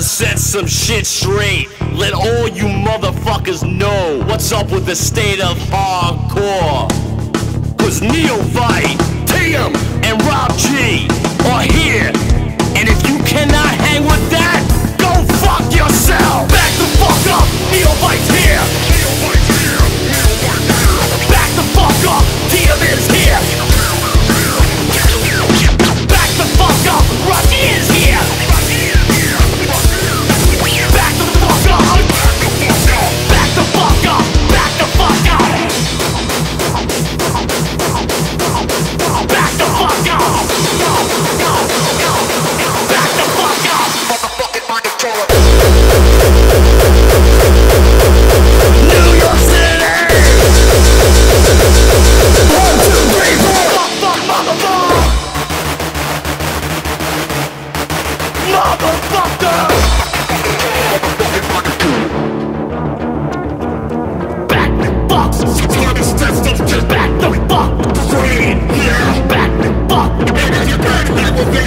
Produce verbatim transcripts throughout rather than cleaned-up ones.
to set some shit straight. Let all you motherfuckers know what's up with the state of hardcore. Cause Neophyte, Tieum, and Rob G are here. And if you cannot hang with that, go fuck yourself. Back the fuck up, Neophyte's here. Back the fuck up, Tieum is here. Back the fuck up, Rob G is here. Back the fuck up. Back the fuck up. Back the fuck up. Back the fuck up. Back the fuck up. Motherfucking mind New York City. One, two, three, four. Fuck, fuck, motherfucker. Motherfucker. Back the fuck. Back the fuck. Back the fuck.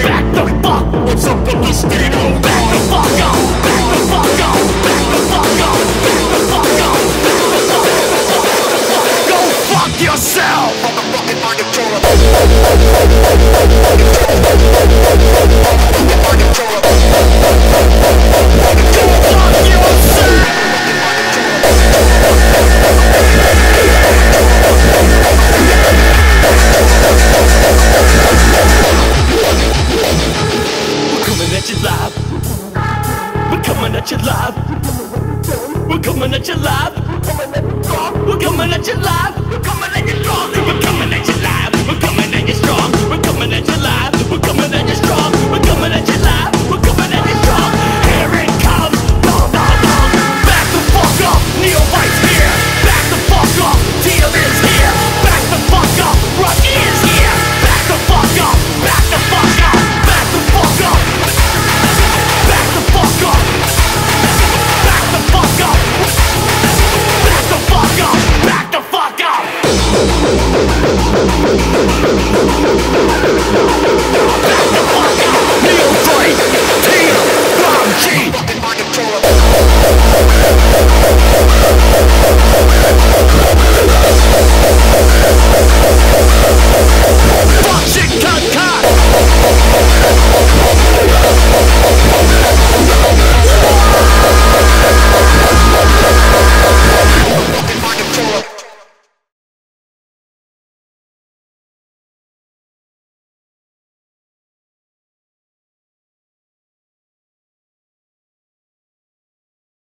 Back the fuck. What's up with this thing? Back the fuck up. Back the fuck up. Back the fuck up. Back the fuck up. Back the fuck up. Go fuck yourself. Motherfucking We're coming at you live. We're coming at you live. We're coming at you live. We're coming at you live.